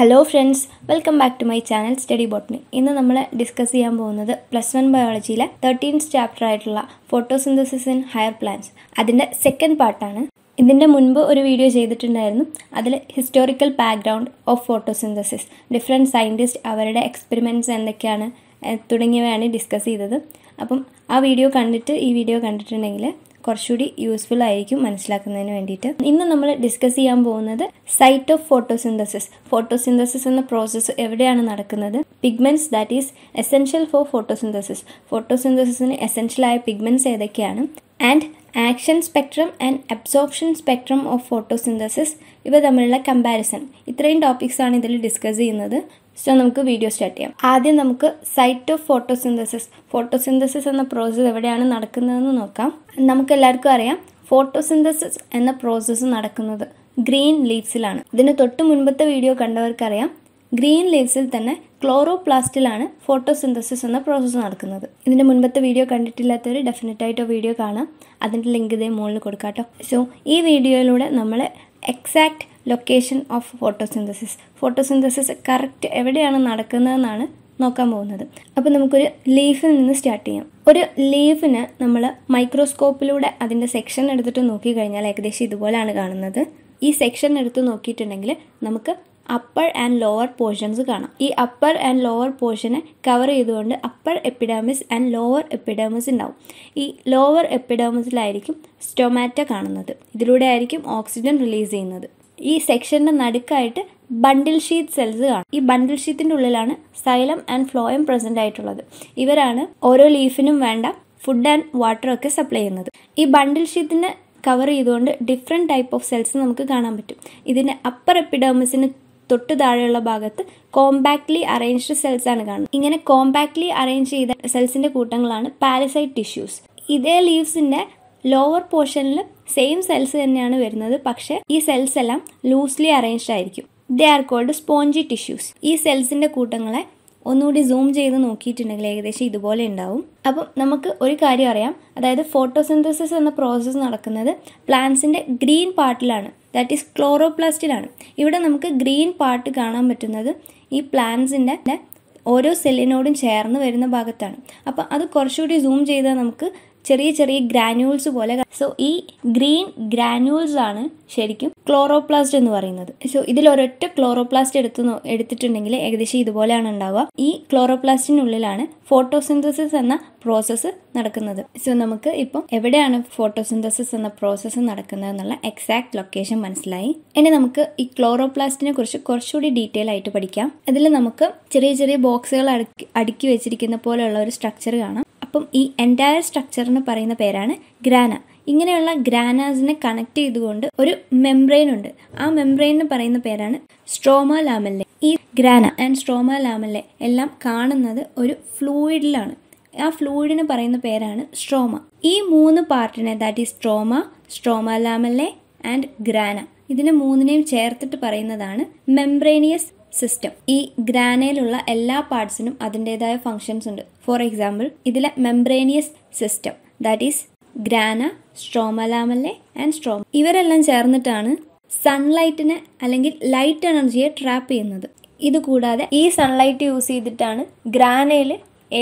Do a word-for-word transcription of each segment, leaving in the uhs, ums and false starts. Hello friends, welcome back to my channel Study Botany. ഇന്ന് നമ്മൾ discuss ചെയ്യാൻ പോകുന്നത് പ്ലസ് വൺ ബയോളജിയിലെ തേർട്ടീൻത് ചാപ്റ്റർ ആയിട്ടുള്ള ഫോട്ടോസിന്തസിസ് ഇൻ ഹയർ പ്ലാന്റ്സ് അതിൻ്റെ സെക്കൻഡ് പാർട്ടാണ്. ഇതിൻ്റെ മുൻപ് ഒരു വീഡിയോ ചെയ്തിട്ടുണ്ടായിരുന്നു. അതിൽ historical background of photosynthesis, different scientist അവരുടെ എക്സ്പെരിമെൻറ്റ്സ് എന്തൊക്കെയാണ് തുടങ്ങിയവയാണ് ഡിസ്കസ് ചെയ്തത്. അപ്പം ആ വീഡിയോ കണ്ടിട്ട് ഈ വീഡിയോ കണ്ടിട്ടുണ്ടെങ്കിൽ കുറച്ചുകൂടി യൂസ്ഫുൾ ആയിരിക്കും മനസ്സിലാക്കുന്നതിന് വേണ്ടിയിട്ട്. ഇന്ന് നമ്മൾ ഡിസ്കസ് ചെയ്യാൻ പോകുന്നത് സൈറ്റ് ഓഫ് ഫോട്ടോസിന്തസിസ്, ഫോട്ടോസിന്തസിസ് എന്ന പ്രോസസ്സ് എവിടെയാണ് നടക്കുന്നത്, pigments that is essential for photosynthesis, ഫോട്ടോസിന്തസിന് എസെൻഷ്യലായ പിഗ്മെൻറ്റ്സ് ഏതൊക്കെയാണ്, and action spectrum and absorption spectrum of photosynthesis, ഇവ തമ്മിലുള്ള കമ്പാരിസൺ. ഇത്രയും ടോപ്പിക്സാണ് ഇതിൽ ഡിസ്കസ് ചെയ്യുന്നത്. സോ നമുക്ക് വീഡിയോ സ്റ്റാർട്ട് ചെയ്യാം. ആദ്യം നമുക്ക് സൈറ്റ് ഓഫ് ഫോട്ടോസിന്തസിസ്, ഫോട്ടോസിന്തസിസ് എന്ന പ്രോസസ്സ് എവിടെയാണ് നടക്കുന്നതെന്ന് നോക്കാം. നമുക്കെല്ലാവർക്കും അറിയാം ഫോട്ടോസിന്തസിസ് എന്ന പ്രോസസ്സ് നടക്കുന്നത് ഗ്രീൻ ലീവ്സിലാണ്. ഇതിന് തൊട്ട് മുൻപത്തെ വീഡിയോ കണ്ടവർക്കറിയാം ഗ്രീൻ ലീവ്സിൽ തന്നെ ക്ലോറോപ്ലാസ്റ്റിലാണ് ഫോട്ടോസിന്തസിസ് എന്ന പ്രോസസ്സ് നടക്കുന്നത്. ഇതിൻ്റെ മുൻപത്തെ വീഡിയോ കണ്ടിട്ടില്ലാത്തവർ ഡെഫിനറ്റായിട്ടോ വീഡിയോ കാണാം, അതിൻ്റെ ലിങ്ക് ഇതേ മുകളിൽ കൊടുക്കാം കേട്ടോ. സോ ഈ വീഡിയോയിലൂടെ നമ്മൾ exact location of photosynthesis, photosynthesis correct എവിടെയാണ് നടക്കുന്നതെന്നാണ് നോക്കാൻ പോകുന്നത്. അപ്പോൾ നമുക്കൊരു ലീഫിൽ നിന്ന് സ്റ്റാർട്ട് ചെയ്യാം. ഒരു ലീഫിന് നമ്മൾ മൈക്രോസ്കോപ്പിലൂടെ അതിൻ്റെ സെക്ഷൻ എടുത്തിട്ട് നോക്കിക്കഴിഞ്ഞാൽ ഏകദേശം ഇതുപോലെയാണ് കാണുന്നത്. ഈ സെക്ഷൻ എടുത്ത് നോക്കിയിട്ടുണ്ടെങ്കിൽ നമുക്ക് അപ്പർ ആൻഡ് ലോവർ പോർഷൻസ് കാണാം. ഈ അപ്പർ ആൻഡ് ലോവർ പോർഷനെ കവർ ചെയ്തുകൊണ്ട് upper epidermis and lower epidermis ഉണ്ടാവും. ഈ ലോവർ എപ്പിഡേമിസിലായിരിക്കും സ്റ്റൊമാറ്റ കാണുന്നത്. ഇതിലൂടെ ആയിരിക്കും ഓക്സിജൻ റിലീസ് ചെയ്യുന്നത്. ഈ സെക്ഷൻ്റെ നടുക്കായിട്ട് ബണ്ടിൽ ഷീറ്റ് സെൽസ് കാണും. ഈ ബണ്ടിൽ ഷീറ്റിൻ്റെ ഉള്ളിലാണ് സൈലം ആൻഡ് ഫ്ലോയം പ്രസൻ്റ് ആയിട്ടുള്ളത്. ഇവരാണ് ഓരോ ലീഫിനും വേണ്ട ഫുഡ് ആൻഡ് വാട്ടർ ഒക്കെ സപ്ലൈ ചെയ്യുന്നത്. ഈ ബണ്ടിൽ ഷീറ്റിനെ കവർ ചെയ്തുകൊണ്ട് ഡിഫറെൻറ്റ് ടൈപ്പ് ഓഫ് സെൽസ് നമുക്ക് കാണാൻ പറ്റും. ഇതിൻ്റെ അപ്പർ എപ്പിഡേമിസിന് തൊട്ട് താഴെയുള്ള ഭാഗത്ത് കോമ്പാക്ട്ലി അറേഞ്ച്ഡ് സെൽസ് ആണ് കാണുന്നത്. ഇങ്ങനെ കോമ്പാക്ട്ലി അറേഞ്ച് ചെയ്ത സെൽസിൻ്റെ കൂട്ടങ്ങളാണ് പാരസൈറ്റ് ടിഷ്യൂസ്. ഇതേ ലീവ്സിൻ്റെ ലോവർ പോർഷനിൽ സെയിം സെൽസ് തന്നെയാണ് വരുന്നത്, പക്ഷേ ഈ സെൽസ് എല്ലാം ലൂസ്ലി അറേഞ്ച്ഡ് ആയിരിക്കും. They are called spongy tissues. ഈ സെൽസിൻ്റെ കൂട്ടങ്ങളെ ഒന്നുകൂടി സൂം ചെയ്ത് നോക്കിയിട്ടുണ്ടെങ്കിൽ ഏകദേശം ഇതുപോലെ ഉണ്ടാവും. അപ്പം നമുക്ക് ഒരു കാര്യം അറിയാം, അതായത് ഫോട്ടോസിന്തസിസ് എന്ന പ്രോസസ്സ് നടക്കുന്നത് പ്ലാന്റ്സിൻ്റെ ഗ്രീൻ പാർട്ടിലാണ്, ദാറ്റ് ഈസ് ക്ലോറോപ്ലാസ്റ്റിലാണ്. ഇവിടെ നമുക്ക് ഗ്രീൻ പാർട്ട് കാണാൻ പറ്റുന്നത് ഈ പ്ലാന്റ്സിൻ്റെ ഓരോ സെല്ലിനോടും ചേർന്ന് വരുന്ന ഭാഗത്താണ്. അപ്പം അത് കുറച്ചുകൂടി സൂം ചെയ്താൽ നമുക്ക് ചെറിയ ചെറിയ ഗ്രാനുവൽസ് പോലെ. സോ ഈ ഗ്രീൻ ഗ്രാനുവൽസ് ആണ് ശരിക്കും ക്ലോറോപ്ലാസ്റ്റ് എന്ന് പറയുന്നത്. സോ ഇതിൽ ഒരൊറ്റ ക്ലോറോപ്ലാസ്റ്റ് എടുത്തു എടുത്തിട്ടുണ്ടെങ്കിൽ ഏകദേശം ഇതുപോലെയാണ് ഉണ്ടാവുക. ഈ ക്ലോറോപ്ലാസ്റ്റിനുള്ളിലാണ് ഫോട്ടോസിന്തസിസ് എന്ന പ്രോസസ്സ് നടക്കുന്നത്. സോ നമുക്ക് ഇപ്പം എവിടെയാണ് ഫോട്ടോസിന്തസിസ് എന്ന പ്രോസസ്സ് നടക്കുന്നത് എന്നുള്ള എക്സാക്ട് ലൊക്കേഷൻ മനസ്സിലായി. ഇനി നമുക്ക് ഈ ക്ലോറോപ്ലാസ്റ്റിനെ കുറിച്ച് കുറച്ചുകൂടി ഡീറ്റെയിൽ ആയിട്ട് പഠിക്കാം. അതിൽ നമുക്ക് ചെറിയ ചെറിയ ബോക്സുകൾ അടുക്കി അടുക്കി വെച്ചിരിക്കുന്ന പോലെയുള്ള ഒരു സ്ട്രക്ചർ കാണാം. അപ്പം ഈ എൻറ്റയർ സ്ട്രക്ചറിന് പറയുന്ന പേരാണ് ഗ്രാന. ഇങ്ങനെയുള്ള ഗ്രാനാസിനെ കണക്ട് ചെയ്തുകൊണ്ട് ഒരു മെംബ്രെയിൻ ഉണ്ട്. ആ മെംബ്രെയിന് പറയുന്ന പേരാണ് സ്ട്രോമ ലാമെല്ലെ. ഈ ഗ്രാന ആൻഡ് സ്ട്രോമ ലാമെല്ലെ എല്ലാം കാണുന്നത് ഒരു ഫ്ലൂയിഡിലാണ്. ആ ഫ്ലൂയിഡിന് പറയുന്ന പേരാണ് സ്ട്രോമ. ഈ മൂന്ന് പാർട്ടിനെ, that is stroma, stroma lamellae and grana, ഇതിനെ മൂന്നിനെയും ചേർത്തിട്ട് പറയുന്നതാണ് മെംബ്രേനിയസ് സിസ്റ്റം. ഈ ഗ്രാനയിലുള്ള എല്ലാ പാർട്സിനും അതിൻ്റെതായ ഫങ്ഷൻസ് ഉണ്ട്. ഫോർ എക്സാമ്പിൾ, ഇതിലെ membranous system, that is grana, stroma lamellae and stroma, ഇവരെല്ലാം ചേർന്നിട്ടാണ് സൺലൈറ്റിനെ അല്ലെങ്കിൽ ലൈറ്റ് എനർജിയെ ട്രാപ്പ് ചെയ്യുന്നത്. ഇതുകൂടാതെ ഈ സൺലൈറ്റ് യൂസ് ചെയ്തിട്ടാണ് ഗ്രാനയിൽ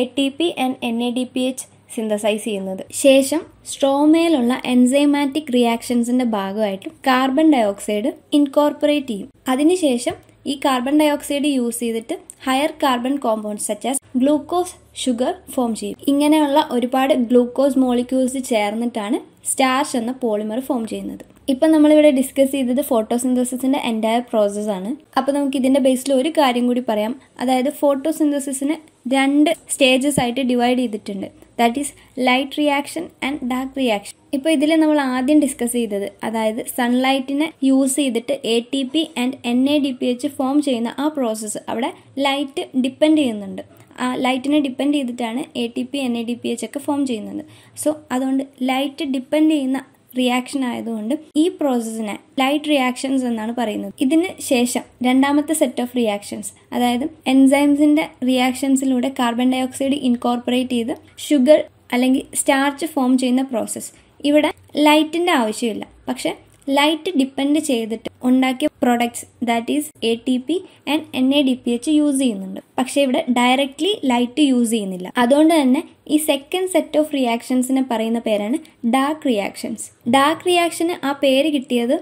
A T P and N A D P H synthesize ചെയ്യുന്നത്. ശേഷം സ്ട്രോമയിലുള്ള എൻസൈമാറ്റിക് റിയാക്ഷൻസിന്റെ ഭാഗമായിട്ട് കാർബൺ ഡയോക്സൈഡ് ഇൻകോർപ്പറേറ്റ് ചെയ്യും. അതിനുശേഷം ഈ കാർബൺ ഡയോക്സൈഡ് യൂസ് ചെയ്തിട്ട് higher carbon compounds such as glucose, sugar form ചെയ്യും. ഇങ്ങനെയുള്ള ഒരുപാട് ഗ്ലൂക്കോസ് മോളിക്യൂൾസ് ചേർന്നിട്ടാണ് സ്റ്റാർച്ച് എന്ന പോളിമർ ഫോം ചെയ്യുന്നത്. ഇപ്പം നമ്മളിവിടെ ഡിസ്കസ് ചെയ്തത് ഫോട്ടോസിന്തസിസിൻ്റെ എൻറ്റയർ പ്രോസസ്സാണ്. അപ്പോൾ നമുക്ക് ഇതിൻ്റെ ബേസിൽ ഒരു കാര്യം കൂടി പറയാം, അതായത് ഫോട്ടോസിന്തസിസിനെ രണ്ട് സ്റ്റേജസ് ആയിട്ട് ഡിവൈഡ് ചെയ്തിട്ടുണ്ട്, that is light reaction and dark reaction. ഇപ്പോൾ ഇതിൽ നമ്മൾ ആദ്യം ഡിസ്കസ് ചെയ്തത്, അതായത് സൺലൈറ്റിനെ യൂസ് ചെയ്തിട്ട് A T P and N A D P H form ചെയ്യുന്ന ആ പ്രോസസ്സ്, അവിടെ ലൈറ്റ് ഡിപ്പെൻഡ് ചെയ്യുന്നുണ്ട്. ആ ലൈറ്റിനെ ഡിപ്പെൻഡ് ചെയ്തിട്ടാണ് A T P, N A D P H ഒക്കെ ഫോം ചെയ്യുന്നത്. സോ അതുകൊണ്ട് ലൈറ്റ് ഡിപ്പെൻഡ് ചെയ്യുന്ന റിയാക്ഷൻ ആയതുകൊണ്ട് ഈ പ്രോസസ്സിനെ ലൈറ്റ് റിയാക്ഷൻസ് എന്നാണ് പറയുന്നത്. ഇതിന് ശേഷം രണ്ടാമത്തെ സെറ്റ് ഓഫ് റിയാക്ഷൻസ്, അതായത് എൻസൈംസിൻ്റെ റിയാക്ഷൻസിലൂടെ കാർബൺ ഡയോക്സൈഡ് ഇൻകോർപ്പറേറ്റ് ചെയ്ത് ഷുഗർ അല്ലെങ്കിൽ സ്റ്റാർച്ച് ഫോം ചെയ്യുന്ന പ്രോസസ്സ്, ഇവിടെ ലൈറ്റിൻ്റെ ആവശ്യമില്ല. പക്ഷേ ലൈറ്റ് ഡിപ്പെൻഡ് ചെയ്തിട്ട് ഉണ്ടാക്കിയ products that is A T P and N A D P H use ചെയ്യുന്നുണ്ട്. പക്ഷേ ഇവിടെ ഡയറക്ട്ലി ലൈറ്റ് യൂസ് ചെയ്യുന്നില്ല. അതുകൊണ്ട് തന്നെ ഈ സെക്കൻഡ് സെറ്റ് ഓഫ് റിയാക്ഷൻസിനെ പറയുന്ന പേരാണ് ഡാർക്ക് റിയാക്ഷൻസ്. ഡാർക്ക് റിയാക്ഷന് ആ പേര് കിട്ടിയത്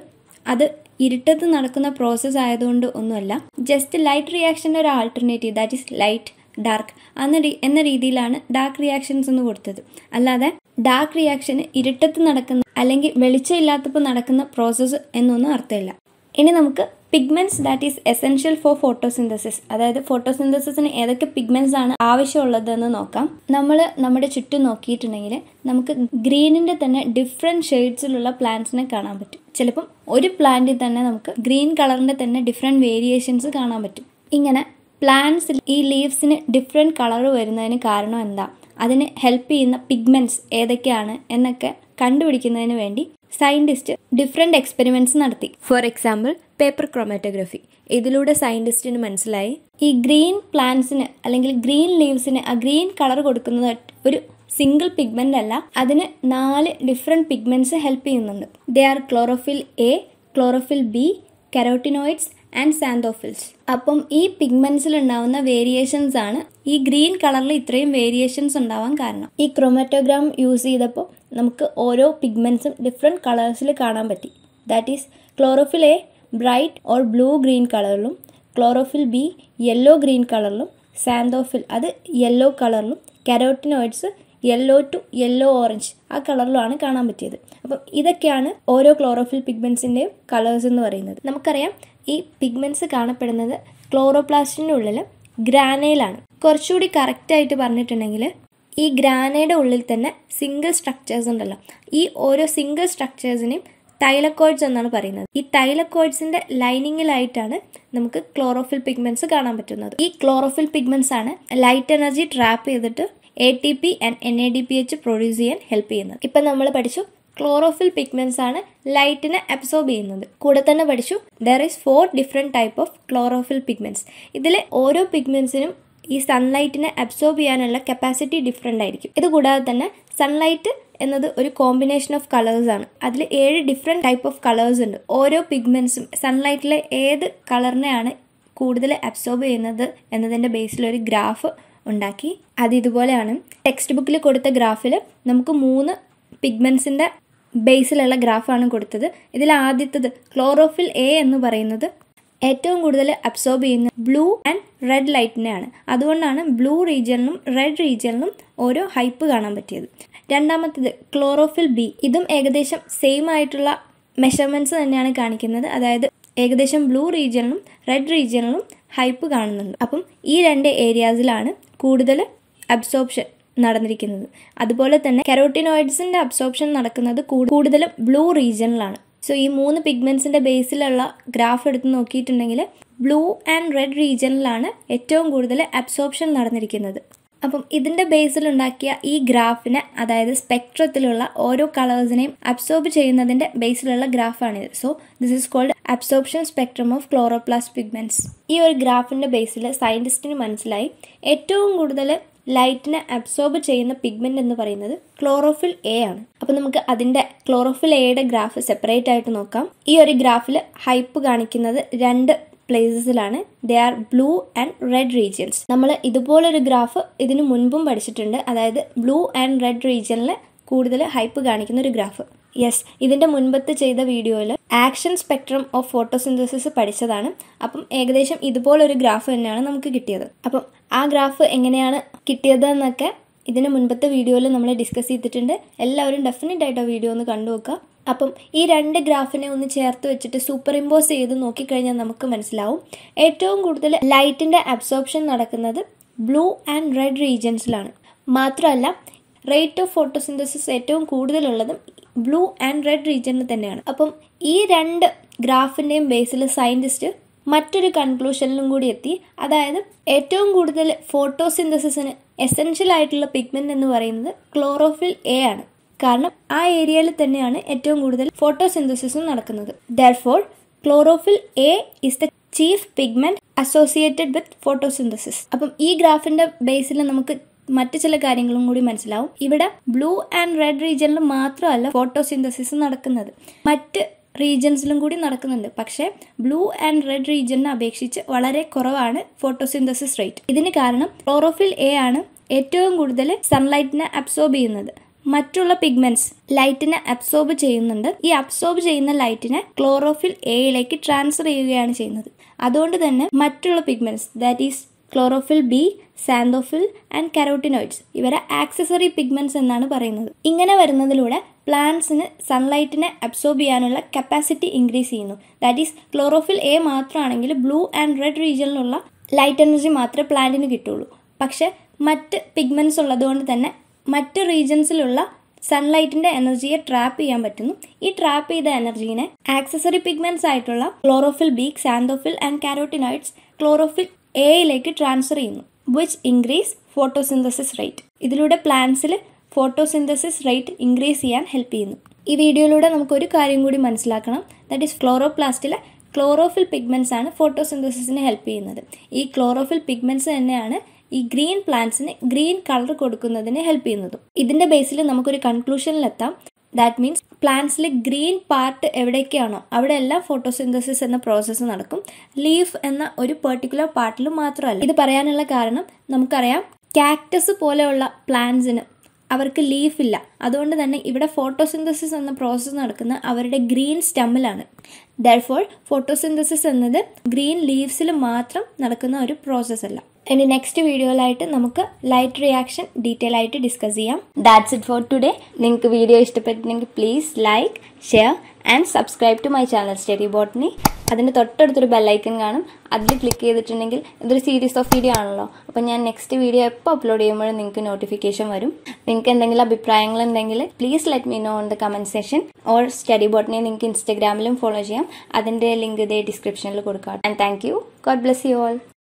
അത് ഇരുട്ടത്ത് നടക്കുന്ന പ്രോസസ്സ് ആയതുകൊണ്ട് ഒന്നുമല്ല, ജസ്റ്റ് ലൈറ്റ് റിയാക്ഷൻ്റെ ഒരു alternative that is light dark അന്ന് എന്ന രീതിയിലാണ് ഡാർക്ക് റിയാക്ഷൻസ് എന്ന് കൊടുത്തത്. അല്ലാതെ ഡാർക്ക് റിയാക്ഷന് ഇരുട്ടത്ത് നടക്കുന്ന അല്ലെങ്കിൽ വെളിച്ചമില്ലാത്തപ്പോൾ നടക്കുന്ന പ്രോസസ്സ് എന്നൊന്നും അർത്ഥമില്ല. ഇനി നമുക്ക് pigments that is essential for photosynthesis, അതായത് ഫോട്ടോസിന്തസിന് ഏതൊക്കെ പിഗ്മെന്റ്സ് ആണ് ആവശ്യമുള്ളതെന്ന് നോക്കാം. നമ്മൾ നമ്മുടെ ചുറ്റും നോക്കിയിട്ടുണ്ടെങ്കിൽ നമുക്ക് ഗ്രീനിൻ്റെ തന്നെ ഡിഫറെൻറ്റ് ഷെയ്ഡ്സിലുള്ള പ്ലാന്റ്സിനെ കാണാൻ പറ്റും. ചിലപ്പം ഒരു പ്ലാന്റിൽ തന്നെ നമുക്ക് ഗ്രീൻ കളറിൻ്റെ തന്നെ ഡിഫറെൻറ്റ് വേരിയേഷൻസ് കാണാൻ പറ്റും. ഇങ്ങനെ പ്ലാന്റ്സിൽ ഈ ലീവ്സിന് ഡിഫറെൻറ്റ് കളർ വരുന്നതിന് കാരണം എന്താ, അതിന് ഹെൽപ്പ് ചെയ്യുന്ന പിഗ്മെന്റ്സ് ഏതൊക്കെയാണ് എന്നൊക്കെ കണ്ടുപിടിക്കുന്നതിന് വേണ്ടി സയൻറ്റിസ്റ്റ് ഡിഫറെൻറ്റ് എക്സ്പെരിമെൻറ്റ്സ് നടത്തി. For example paper chromatography. ഇതിലൂടെ സയൻറ്റിസ്റ്റിന് മനസ്സിലായി ഈ ഗ്രീൻ പ്ലാന്റ്സിന് അല്ലെങ്കിൽ ഗ്രീൻ ലീവ്സിന് ആ ഗ്രീൻ കളർ കൊടുക്കുന്നത് ഒരു സിംഗിൾ പിഗ്മെൻ്റ് അല്ല, അതിന് നാല് ഡിഫറെൻറ്റ് പിഗ്മെൻറ്റ്സ് ഹെൽപ്പ് ചെയ്യുന്നുണ്ട്. They are chlorophyll A, chlorophyll B, carotenoids and xanthophylls. അപ്പം ഈ പിഗ്മെന്റ്സിൽ ഉണ്ടാവുന്ന വേരിയേഷൻസ് ആണ് ഈ ഗ്രീൻ കളറിൽ ഇത്രയും വേരിയേഷൻസ് ഉണ്ടാവാൻ കാരണം. ഈ ക്രോമാറ്റോഗ്രാം യൂസ് ചെയ്തപ്പോൾ നമുക്ക് ഓരോ പിഗ്മെന്റ്സും ഡിഫറെൻറ്റ് കളേഴ്സിൽ കാണാൻ പറ്റി. That is chlorophyll A bright or blue green കളറിലും, ക്ലോറോഫിൽ ബി യെല്ലോ ഗ്രീൻ കളറിലും, സാന്തോഫിൽ അത് യെല്ലോ കളറിലും, carotenoids yellow to yellow orange ആ കളറിലാണ് കാണാൻ പറ്റിയത്. അപ്പം ഇതൊക്കെയാണ് ഓരോ ക്ലോറോഫിൽ പിഗ്മെന്റ്സിൻ്റെയും കളേഴ്സ് എന്ന് പറയുന്നത്. നമുക്കറിയാം ഈ പിഗ്മെന്റ്സ് കാണപ്പെടുന്നത് ക്ലോറോപ്ലാസ്റ്റിൻ്റെ ഉള്ളിൽ ഗ്രാനയിലാണ്. കുറച്ചുകൂടി കറക്റ്റായിട്ട് പറഞ്ഞിട്ടുണ്ടെങ്കിൽ ഈ ഗ്രാനയുടെ ഉള്ളിൽ തന്നെ സിംഗിൾ സ്ട്രക്ചേഴ്സ് ഉണ്ടല്ലോ, ഈ ഓരോ സിംഗിൾ സ്ട്രക്ചേഴ്സിനെയും തൈലക്കോയിഡ്സ് എന്നാണ് പറയുന്നത്. ഈ തൈലക്കോയിഡ്സിൻ്റെ ലൈനിങ്ങിലായിട്ടാണ് നമുക്ക് ക്ലോറോഫിൽ പിഗ്മെന്റ്സ് കാണാൻ പറ്റുന്നത്. ഈ ക്ലോറോഫിൽ പിഗ്മെന്റ്സ് ആണ് ലൈറ്റ് എനർജി ട്രാപ്പ് ചെയ്തിട്ട് A T P and N A D P H produce ചെയ്യാൻ ഹെൽപ്പ് ചെയ്യുന്നത്. ഇപ്പം നമ്മൾ പഠിച്ചു ക്ലോറോഫിൽ പിഗ്മെന്റ്സ് ആണ് ലൈറ്റിനെ അബ്സോർബ് ചെയ്യുന്നത്. കൂടെ തന്നെ പഠിച്ചു there is four different type of chlorophyll pigments. ഇതിലെ ഓരോ പിഗ്മെന്റ്സിനും ഈ സൺലൈറ്റിനെ അബ്സോർബ് ചെയ്യാനുള്ള കപ്പാസിറ്റി ഡിഫറെൻ്റ് ആയിരിക്കും. ഇതുകൂടാതെ തന്നെ സൺലൈറ്റ് എന്നത് ഒരു കോമ്പിനേഷൻ ഓഫ് കളേഴ്സ് ആണ്. അതിൽ ഏഴ് ഡിഫറെൻറ്റ് ടൈപ്പ് ഓഫ് കളേഴ്സ് ഉണ്ട്. ഓരോ പിഗ്മെന്റ്സും സൺലൈറ്റിലെ ഏത് കളറിനെയാണ് കൂടുതൽ അബ്സോർബ് ചെയ്യുന്നത് എന്നതിൻ്റെ ബേസിലൊരു ഗ്രാഫ് ഉണ്ടാക്കി. അത് ഇതുപോലെയാണ്. ടെക്സ്റ്റ് ബുക്കിൽ കൊടുത്ത ഗ്രാഫിൽ നമുക്ക് മൂന്ന് പിഗ്മെന്റ്സിൻ്റെ ബേസിലുള്ള ഗ്രാഫാണ് കൊടുത്തത്. ഇതിൽ ആദ്യത്തത് ക്ലോറോഫിൽ എ എന്ന് പറയുന്നത് ഏറ്റവും കൂടുതൽ അബ്സോർബ് ചെയ്യുന്ന ബ്ലൂ ആൻഡ് റെഡ് ലൈറ്റിനെയാണ്. അതുകൊണ്ടാണ് ബ്ലൂ റീജിയനിലും റെഡ് റീജിയനിലും ഓരോ ഹൈപ്പ് കാണാൻ പറ്റിയത്. രണ്ടാമത്തത് ക്ലോറോഫിൽ ബി. ഇതും ഏകദേശം സെയിം ആയിട്ടുള്ള മെഷർമെൻറ്റ്സ് തന്നെയാണ് കാണിക്കുന്നത്. അതായത് ഏകദേശം ബ്ലൂ റീജിയനിലും റെഡ് റീജിയനിലും ഹൈപ്പ് കാണുന്നുണ്ട്. അപ്പം ഈ രണ്ട് ഏരിയാസിലാണ് കൂടുതൽ അബ്സോർപ്ഷൻ നടന്നിരിക്കുന്നത്. അതുപോലെ തന്നെ കരോട്ടിനോയിഡ്സിൻ്റെ അബ്സോർപ്ഷൻ നടക്കുന്നത് കൂടുതലും ബ്ലൂ റീജിയനിലാണ്. സോ ഈ മൂന്ന് പിഗ്മെന്റ്സിൻ്റെ ബേസിലുള്ള ഗ്രാഫ് എടുത്ത് നോക്കിയിട്ടുണ്ടെങ്കിൽ ബ്ലൂ ആൻഡ് റെഡ് റീജിയനിലാണ് ഏറ്റവും കൂടുതൽ അബ്സോർപ്ഷൻ നടന്നിരിക്കുന്നത്. അപ്പം ഇതിൻ്റെ ബേസിലുണ്ടാക്കിയ ഈ ഗ്രാഫിനെ, അതായത് സ്പെക്ട്രത്തിലുള്ള ഓരോ കളേഴ്സിനെയും അബ്സോർബ് ചെയ്യുന്നതിൻ്റെ ബേസിലുള്ള ഗ്രാഫാണിത്. So this is called absorption spectrum of chloroplast pigments. ഈ ഒരു ഗ്രാഫിൻ്റെ ബേസിൽ സയൻറ്റിസ്റ്റിന് മനസ്സിലായി ഏറ്റവും കൂടുതൽ ലൈറ്റിനെ അബ്സോർബ് ചെയ്യുന്ന പിഗ്മെന്റ് എന്ന് പറയുന്നത് ക്ലോറോഫിൽ എ ആണ്. അപ്പോൾ നമുക്ക് അതിൻ്റെ ക്ലോറോഫിൽ എയുടെ ഗ്രാഫ് സെപ്പറേറ്റ് ആയിട്ട് നോക്കാം. ഈ ഒരു ഗ്രാഫിൽ ഹൈപ്പ് കാണിക്കുന്നത് രണ്ട് പ്ലേസസിലാണ്. They are blue and red regions. നമ്മൾ ഇതുപോലൊരു ഗ്രാഫ് ഇതിനു മുൻപും പഠിച്ചിട്ടുണ്ട്. അതായത് ബ്ലൂ ആൻഡ് റെഡ് റീജിയനിൽ കൂടുതൽ ഹൈപ്പ് കാണിക്കുന്ന ഒരു ഗ്രാഫ്. യെസ്, ഇതിൻ്റെ മുൻപത്ത് ചെയ്ത വീഡിയോയിൽ ആക്ഷൻ സ്പെക്ട്രം ഓഫ് ഫോട്ടോസിന്തസിസ് പഠിച്ചതാണ്. അപ്പം ഏകദേശം ഇതുപോലൊരു ഗ്രാഫ് തന്നെയാണ് നമുക്ക് കിട്ടിയത്. അപ്പം ആ ഗ്രാഫ് എങ്ങനെയാണ് കിട്ടിയത് എന്നൊക്കെ ഇതിന് മുൻപത്തെ വീഡിയോയിൽ നമ്മൾ ഡിസ്കസ് ചെയ്തിട്ടുണ്ട്. എല്ലാവരും ഡെഫിനറ്റ് ആയിട്ട് ആ വീഡിയോ ഒന്ന് കണ്ടു നോക്കുക. അപ്പം ഈ രണ്ട് ഗ്രാഫിനെ ഒന്ന് ചേർത്ത് വെച്ചിട്ട് സൂപ്പർ ഇമ്പോസ് ചെയ്ത് നോക്കിക്കഴിഞ്ഞാൽ നമുക്ക് മനസ്സിലാവും ഏറ്റവും കൂടുതൽ ലൈറ്റിൻ്റെ അബ്സോർപ്ഷൻ നടക്കുന്നത് ബ്ലൂ ആൻഡ് റെഡ് റീജിയൻസിലാണ്. മാത്രമല്ല റേറ്റ് ഓഫ് ഫോട്ടോസിന്തസിസ് ഏറ്റവും കൂടുതലുള്ളതും ബ്ലൂ ആൻഡ് റെഡ് റീജിയനിൽ തന്നെയാണ്. അപ്പം ഈ രണ്ട് ഗ്രാഫിൻ്റെയും ബേസിൽ സയൻറ്റിസ്റ്റ് മറ്റൊരു കൺക്ലൂഷനിലും കൂടി എത്തി. അതായത് ഏറ്റവും കൂടുതൽ ഫോട്ടോസിന്തസിന് എസെൻഷ്യൽ ആയിട്ടുള്ള പിഗ്മെൻ്റ് എന്ന് പറയുന്നത് ക്ലോറോഫിൽ എ ആണ്. കാരണം ആ ഏരിയയിൽ തന്നെയാണ് ഏറ്റവും കൂടുതൽ ഫോട്ടോസിന്തസിസും നടക്കുന്നത്. Therefore chlorophyll A is the chief pigment associated with photosynthesis. അപ്പം ഈ ഗ്രാഫിൻ്റെ ബേസിൽ നമുക്ക് മറ്റു ചില കാര്യങ്ങളും കൂടി മനസ്സിലാവും. ഇവിടെ ബ്ലൂ ആൻഡ് റെഡ് റീജിയനിൽ മാത്രമല്ല ഫോട്ടോസിന്തസിസ് നടക്കുന്നത്, മറ്റ് റീജിയൻസിലും കൂടി നടക്കുന്നുണ്ട്. പക്ഷേ ബ്ലൂ ആൻഡ് റെഡ് റീജിയനെ അപേക്ഷിച്ച് വളരെ കുറവാണ് ഫോട്ടോസിന്തസിസ് റേറ്റ്. ഇതിന് കാരണം ക്ലോറോഫിൽ എ ആണ് ഏറ്റവും കൂടുതൽ സൺലൈറ്റിനെ അബ്സോർബ് ചെയ്യുന്നത്. മറ്റുള്ള പിഗ്മെന്റ്സ് ലൈറ്റിനെ അബ്സോർബ് ചെയ്യുന്നുണ്ട്. ഈ അബ്സോർബ് ചെയ്യുന്ന ലൈറ്റിനെ ക്ലോറോഫിൽ എയിലേക്ക് ട്രാൻസ്ഫർ ചെയ്യുകയാണ് ചെയ്യുന്നത്. അതുകൊണ്ട് തന്നെ മറ്റുള്ള pigments that is chlorophyll B, xanthophyll and carotenoids ഇവരെ ആക്സസറി പിഗ്മെന്റ്സ് എന്നാണ് പറയുന്നത്. ഇങ്ങനെ വരുന്നതിലൂടെ പ്ലാന്റ്സിന് സൺലൈറ്റിനെ അബ്സോർബ് ചെയ്യാനുള്ള കപ്പാസിറ്റി ഇൻക്രീസ് ചെയ്യുന്നു. ദാറ്റ് ഈസ് ക്ലോറോഫിൽ എ മാത്രമാണെങ്കിൽ ബ്ലൂ ആൻഡ് റെഡ് റീജിയനിലുള്ള ലൈറ്റ് എനർജി മാത്രമേ പ്ലാന്റിന് കിട്ടുള്ളൂ. പക്ഷേ മറ്റ് പിഗ്മെന്റ്സ് ഉള്ളതുകൊണ്ട് തന്നെ മറ്റ് റീജിയൻസിലുള്ള സൺലൈറ്റിന്റെ എനർജിയെ ട്രാപ്പ് ചെയ്യാൻ പറ്റുന്നു. ഈ ട്രാപ്പ് ചെയ്ത എനർജീനെ ആക്സസറി പിഗ്മെന്റ്സ് ആയിട്ടുള്ള chlorophyll B, xanthophyll and carotenoids chlorophyll എയിലേക്ക് ട്രാൻസ്ഫർ ചെയ്യുന്നു, which increase photosynthesis rate. ഇതിലൂടെ പ്ലാന്റ്സിൽ ഫോട്ടോസിന്തസിസ് റേറ്റ് ഇൻക്രീസ് ചെയ്യാൻ ഹെൽപ്പ് ചെയ്യുന്നു. ഈ വീഡിയോയിലൂടെ നമുക്കൊരു കാര്യം കൂടി മനസ്സിലാക്കണം. ദാറ്റ് ഈസ് ക്ലോറോപ്ലാസ്റ്റിലെ ക്ലോറോഫിൽ പിഗ്മെന്റ്സ് ആണ് ഫോട്ടോസിന്തസിസിന് ഹെൽപ്പ് ചെയ്യുന്നത്. ഈ ക്ലോറോഫിൽ പിഗ്മെന്റ്സ് തന്നെയാണ് ഈ ഗ്രീൻ പ്ലാന്റ്സിന് ഗ്രീൻ കളർ കൊടുക്കുന്നതിന് ഹെൽപ്പ് ചെയ്യുന്നത്. ഇതിന്റെ ബേസിൽ നമുക്കൊരു കൺക്ലൂഷനിലെത്താം. ദാറ്റ് മീൻസ് പ്ലാന്റ്സിൽ ഗ്രീൻ പാർട്ട് എവിടെയൊക്കെയാണോ അവിടെ എല്ലാം ഫോട്ടോസിന്തസിസ് എന്ന പ്രോസസ്സ് നടക്കും, ലീഫ് എന്ന ഒരു പെർട്ടിക്കുലർ പാർട്ടിൽ മാത്രമല്ല. ഇത് പറയാനുള്ള കാരണം നമുക്കറിയാം കാക്ടസ് പോലെയുള്ള പ്ലാന്റ്സിന് അവർക്ക് ലീഫില്ല, അതുകൊണ്ട് തന്നെ ഇവിടെ ഫോട്ടോസിന്തസിസ് എന്ന പ്രോസസ്സ് നടക്കുന്ന അവരുടെ ഗ്രീൻ സ്റ്റമ്മിലാണ്. ദെർഫോർ ഫോട്ടോസിന്തസിസ് എന്നത് ഗ്രീൻ ലീവ്സിൽ മാത്രം നടക്കുന്ന ഒരു പ്രോസസ്സ് അല്ല. ഇനി നെക്സ്റ്റ് വീഡിയോയിലായിട്ട് നമുക്ക് ലൈറ്റ് റിയാക്ഷൻ ഡീറ്റെയിൽ ആയിട്ട് ഡിസ്കസ് ചെയ്യാം. That's it for today. നിങ്ങൾക്ക് വീഡിയോ ഇഷ്ടപ്പെട്ടിട്ടുണ്ടെങ്കിൽ please like, share and subscribe to my channel study botany. അതിൻ്റെ തൊട്ടടുത്തൊരു ബെല്ലൈക്കൺ കാണും, അതിൽ ക്ലിക്ക് ചെയ്തിട്ടുണ്ടെങ്കിൽ ഇതൊരു സീരീസ് ഓഫ് വീഡിയോ ആണല്ലോ, അപ്പോൾ ഞാൻ നെക്സ്റ്റ് വീഡിയോ എപ്പോൾ അപ്ലോഡ് ചെയ്യുമ്പോഴും നിങ്ങൾക്ക് നോട്ടിഫിക്കേഷൻ വരും. നിങ്ങൾക്ക് എന്തെങ്കിലും അഭിപ്രായങ്ങൾ ഉണ്ടെങ്കിൽ please let me know on the comment session or study botany നിങ്ങൾക്ക് ഇൻസ്റ്റാഗ്രാമിലും ഫോളോ ചെയ്യാം. അതിൻ്റെ ലിങ്ക് ഇതേ ഡിസ്ക്രിപ്ഷനിൽ കൊടുക്കാം. And thank you. God bless you all.